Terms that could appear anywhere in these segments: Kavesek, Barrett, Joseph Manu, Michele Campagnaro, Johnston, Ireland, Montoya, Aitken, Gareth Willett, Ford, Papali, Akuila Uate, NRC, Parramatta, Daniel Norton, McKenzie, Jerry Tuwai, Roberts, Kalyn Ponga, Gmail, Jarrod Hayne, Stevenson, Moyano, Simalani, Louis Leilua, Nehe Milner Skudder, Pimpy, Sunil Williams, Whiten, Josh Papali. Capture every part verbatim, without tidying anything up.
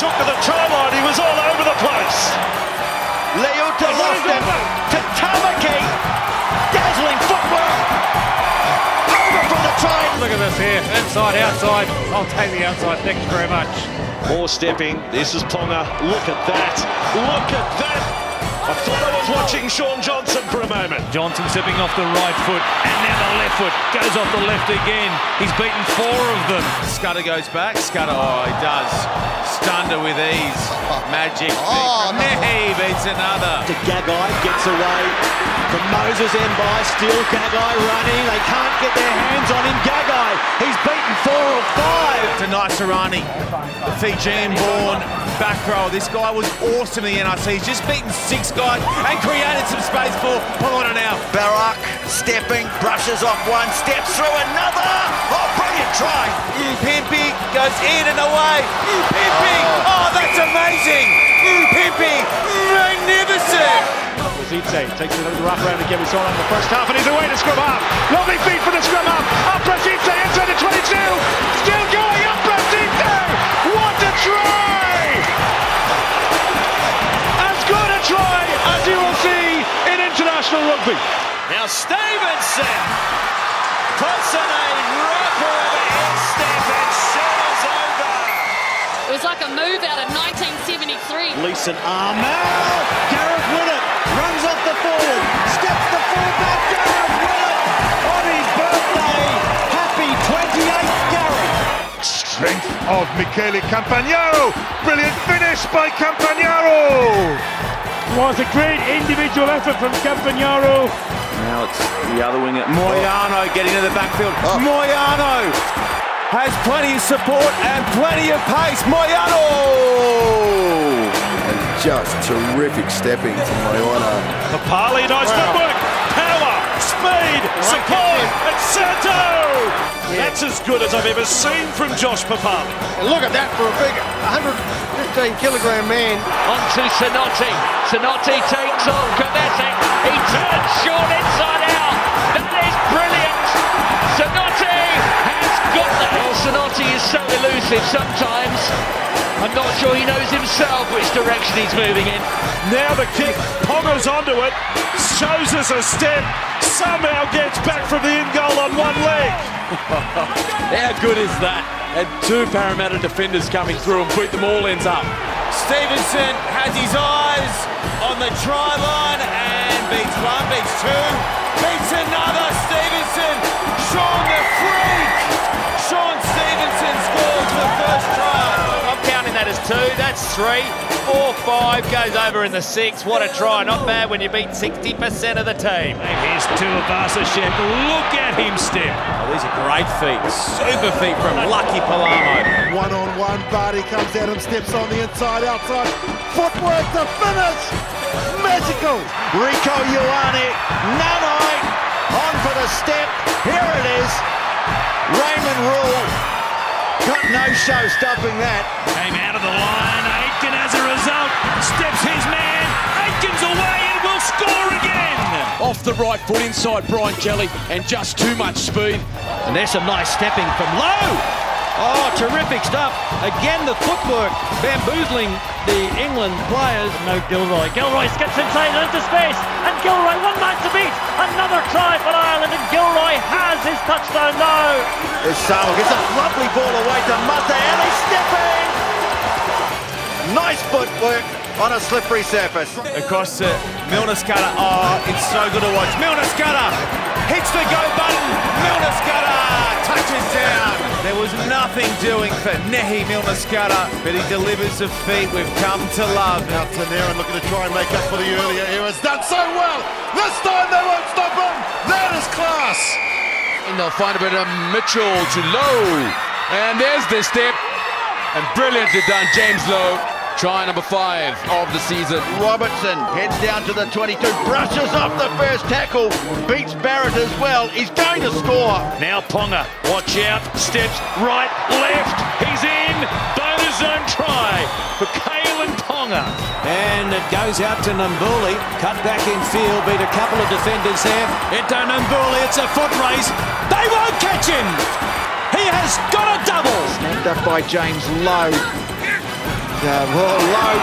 took to the try line, he was all over the place. Leuta lost him to Tamaki. Dazzling footwork. Over from the try. Look at this here. Inside, outside. I'll take the outside. Thank you very much. More stepping. This is Ponga. Look at that. Look at that. I thought I was watching Shaun Johnson for a moment. Johnson sipping off the right foot, and now the left foot goes off the left again. He's beaten four of them. Skudder goes back. Skudder, oh, he does. Stunder with ease. Magic. Oh, no. Nehe beats another. To Gagai, gets away from Moses and by still Gagai running. They can't get their hands on him. Gagai, he's beaten four or five. To Naisirani, the Fijian-born back row. This guy was awesome in the N R C. He's just beaten six guys and created some space for Polona now. Barak stepping, brushes off one, steps through another. Oh, brilliant try. Mm, Pimpy goes in and away. Mm, Pimpy, oh, oh that's amazing. Mm, Pimpy, magnificent. Zite takes it another wrap round again. We saw that in the first half, and he's away to scrum up. Lovely feed for the scrum up. Up Zite inside the twenty-two. Still going up Zite. What a try! As good a try as you will see in international rugby. Now Stevenson puts in a wrapper of a head step and settles over. It was like a move out of nineteen seventy-three. Leeson arm now. Gareth Willett runs off the forward, steps the full back. Gareth Willett on his birthday. Happy twenty-eighth, Gareth. Strength of Michele Campagnaro. Brilliant finish by Campagnaro. Was a great individual effort from Campagnaro. Now it's the other winger. Moyano getting to the backfield. Oh. Moyano has plenty of support and plenty of pace. Moyano! And just terrific stepping from Moyano. Papali, nice footwork. Wow. Power, speed, support, and Santo! Yeah. That's as good as I've ever seen from Josh Papali. And look at that for a big one hundred fifteen kilogram man. On to Sanotti. Sanotti takes on Kavesek. He turns short inside out. That is brilliant. Sanotti has got that. Well, Sanotti is so elusive sometimes. I'm not sure he knows himself which direction he's moving in. Now the kick. Ponga's onto it. Shows us a step. Somehow gets back from the in goal on one leg. How good is that? And two Parramatta defenders coming through and put them all ends up. Stevenson has his eyes on the try line and beats one, beats two, beats another. Stevenson, Shaun the freak. Shaun Stevenson scores the first try. I'm counting that as two. That's three, four, five goes over in the six. What a try! Not bad when you beat sixty percent of the team. Here's Tuivasa-Sheck. Look at him step. These are great feet, super feet from Lucky Palermo. One on one, Barty comes out and steps on the inside, outside. Footwork to finish, magical. Rico Ioane, Nanai, on for the step. Here it is, Raymond Rule. Got no show stopping that. Came out of the line, Aitken as a result, steps his man. Aitken's away and will score again. Off the right foot inside Brian Kelly and just too much speed. And there's some nice stepping from Lowe. Oh, terrific stuff. Again, the footwork bamboozling the England players. No, Gilroy. Gilroy skips inside into space. And Gilroy, one man to beat. Another try for Ireland. And Gilroy has his touchdown now. Isao gets a lovely ball away to Mata. And he's stepping. Nice footwork on a slippery surface. Across to Milner Skudder. Oh, it's so good to watch. Milner Skudder hits the go button. Milner Skudder touches down. There was nothing doing for Nehe Milner Skudder, but he delivers a feat we've come to love. Now Tanarin looking to try and make up for the earlier errors. Done so well. This time they won't stop him. That is class. And they'll find a bit of Mitchell to Lowe. And there's the step. And brilliantly done, James Lowe. Try number five of the season. Robertson heads down to the twenty-two, brushes off the first tackle, beats Barrett as well. He's going to score. Now Ponga, watch out, steps right, left. He's in. Bonus zone try for Kalyn Ponga. And it goes out to Nambuli. Cut back in field, beat a couple of defenders there. Into Nambuli, it's a foot race. They won't catch him. He has got a double. Snapped up by James Lowe. uh, well, Lowe,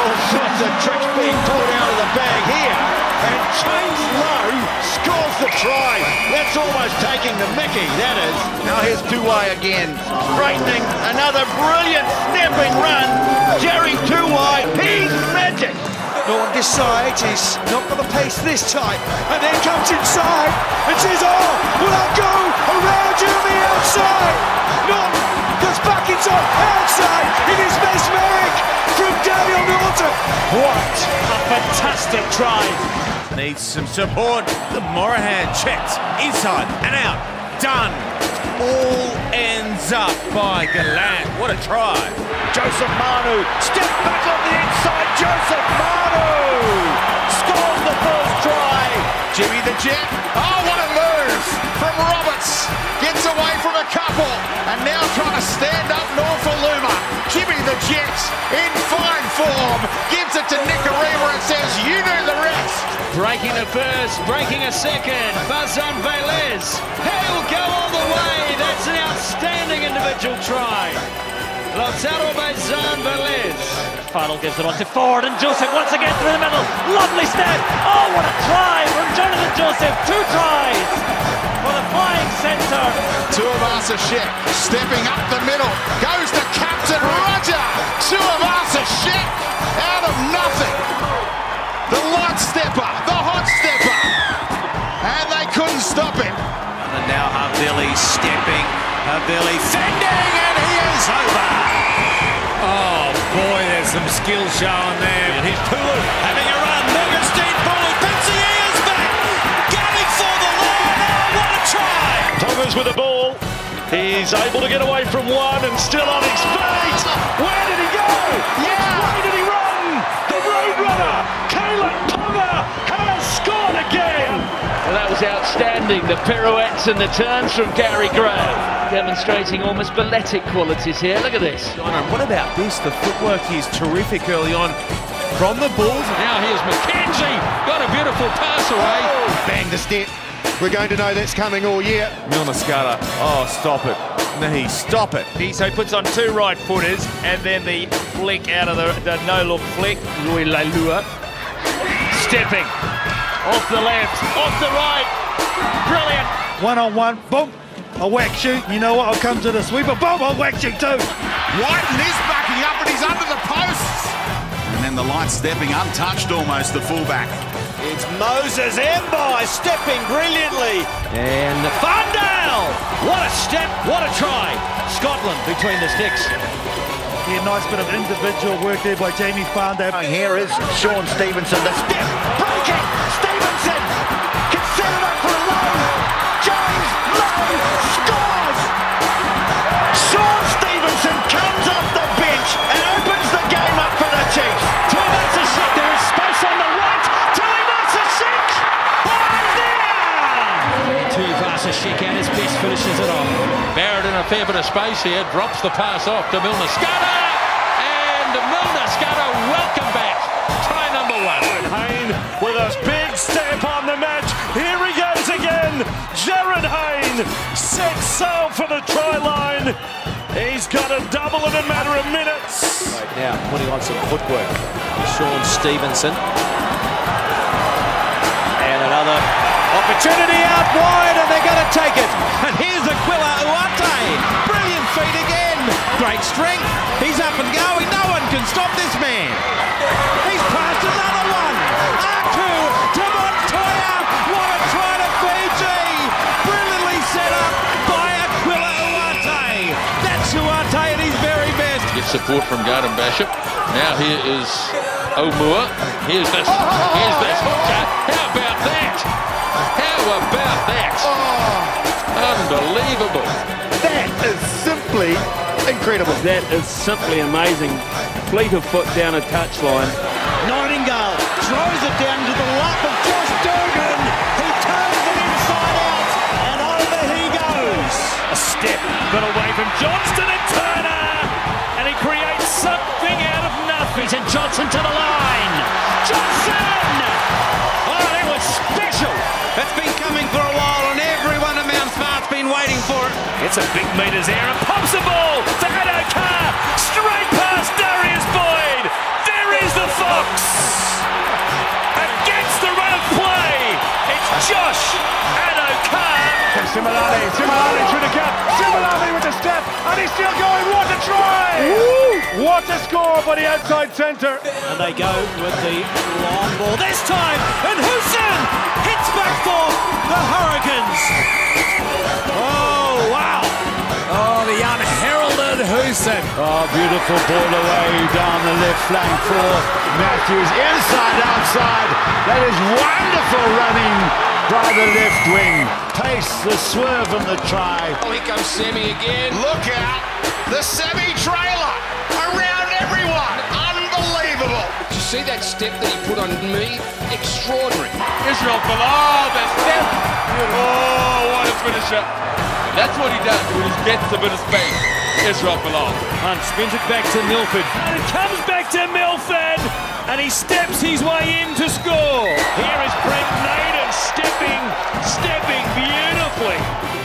all sorts of tricks being pulled out of the bag here, and James Lowe scores the try. That's almost taking the mickey, that is. Now here's Tuwai again, straightening, another brilliant snapping run. Jerry Tuwai, he's magic. On this side, he's not got the pace this time, and then comes inside, and says, oh, will I go around you on the outside? Not, goes back inside, outside, it is mesmeric from Daniel Norton. What a fantastic try. Needs some support, the Morahan checks, inside and out, done. All ends up by Gallant, what a try. Joseph Manu, step back on the inside, Joseph Manu scores the first try. Jimmy the Jet, oh what a move from Roberts, gets away from a couple and now trying to stand up North Aluma. Jimmy the Jet in fine form, gives it to Nicarima and says you do the rest. Breaking the first, breaking a second, Bazan Velez, he'll go all the way, that's an outstanding individual try. Lozaro by Zan Velez. Farrell gives it on to Ford and Joseph once again through the middle. Lovely step. Oh, what a try from Jonathan Joseph. Two tries for the flying centre. Tuivasa-Sheck stepping up the middle. Goes to Captain Roger. Tuivasa-Sheck out of nothing. The light stepper, the hot stepper. And they couldn't stop him. And now Havili stepping. Havili fending and he is over. Oh boy, there's some skill showing there. And here's Pulu having a run. Morgenstein, Pulu, Betsy, he is back. Going for the line. Oh, what a try. Tonga's with the ball. He's able to get away from one and still on his feet. Where did he go? Yeah. Where did he run? The road runner, Kalyn Ponga, has scored again. Well, that was outstanding, the pirouettes and the turns from Gary Graham. Demonstrating almost balletic qualities here, look at this. What about this? The footwork is terrific early on from the ball. Now here's McKenzie, got a beautiful pass away. Oh. Bang the step, we're going to know that's coming all year. Milner Skudder, oh stop it, Nehe, stop it. He so puts on two right footers and then the flick out of the, the no-look flick. Louis Leilua, stepping. Off the left, off the right, brilliant. One-on-one, boom, a whack shoot. You know what, I'll come to the sweeper, boom, I'll whack shoot too. Whiten is backing up and he's under the posts. And then the light stepping, untouched almost, the fullback. It's Moses Mbai stepping brilliantly. And the Fundale, what a step, what a try. Scotland between the sticks. Yeah, nice bit of individual work there by Jamie Farndale. Here is Shaun Stevenson, the step breaking. Stevenson can set it up for a Lowe. James Lowe scores. Shaun Stevenson comes off the bench and opens the game up for the Chiefs. Tuivasa-Sheck, there is space on the right. Tuivasa-Sheck, right there. Tuivasa-Sheck at his best finishes it off. Barrett in a fair bit of space here, drops the pass off to Milner Skudder, and Milner Skudder, welcome back, try number one. Hayne with a big step on the match, here he goes again, Jarrod Hayne sets sail for the try line, he's got a double in a matter of minutes. Right now, putting on some footwork, Shaun Stevenson, and another. Opportunity out wide, and they're going to take it. And here's Akuila Uate. Brilliant feet again. Great strength. He's up and going. No one can stop this man. He's passed another one. Aku to Montoya. What a try to Fiji. Brilliantly set up by Akuila Uate. That's Uate at his very best. Gets support from Garden Bishop. Now here is O'Moore. Here's this. Oh, here's this hooker. How about that? How about that? Oh. Unbelievable. That is simply incredible. That is simply amazing. Fleet of foot down a touchline. Nightingale throws it down to the lap of Josh Dugan. He turns it inside out and over he goes. A step but away from Johnston and Turner. And he creates something out of nothing. And Johnston to the line. Johnston! Oh, that was special. It's been coming for a while, and everyone at Mount Smart's been been waiting for it. It's a big metres air and pops the ball for Adokar. Straight past Darius Boyd. There is the Fox. Against the run of play, it's Josh Adokar. Simalani, Simalani through the gap. Simalani with the step, and he's still going. What a try! Woo! What a score by the outside centre. And they go with the long ball this time, and Hussain hits back for the Hurricanes. Oh wow! Oh, the unheralded Hussain. Oh, beautiful ball away down the left flank for Matthews. Inside, outside. That is wonderful running by the left wing. Pace, the swerve and the try. Oh, here goes Semi again. Look out, the Semi trailer around everyone. Unbelievable. Did you see that step that he put on me? Extraordinary. Israel Folau, that step. Oh, what a finisher. That's what he does, when he gets a bit of space. Israel Folau. Hunt spins it back to Milford. And it comes back to Milford. And he steps his way in to score. Here is Brent Nader. Stepping, stepping beautifully.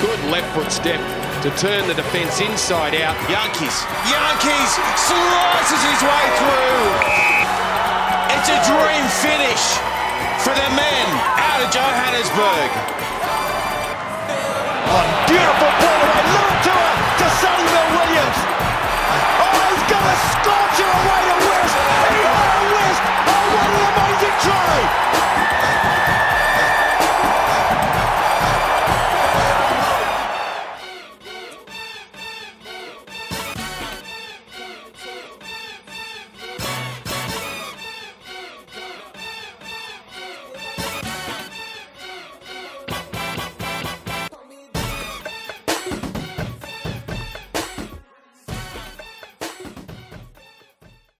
Good left foot step to turn the defence inside out. Yankees, Yankees slices his way through. It's a dream finish for the men out of Johannesburg. Oh, beautiful ball away, look to it, to Sunil Williams. Oh, he's going to scorch it away to West. And oh, West, oh, what an amazing try.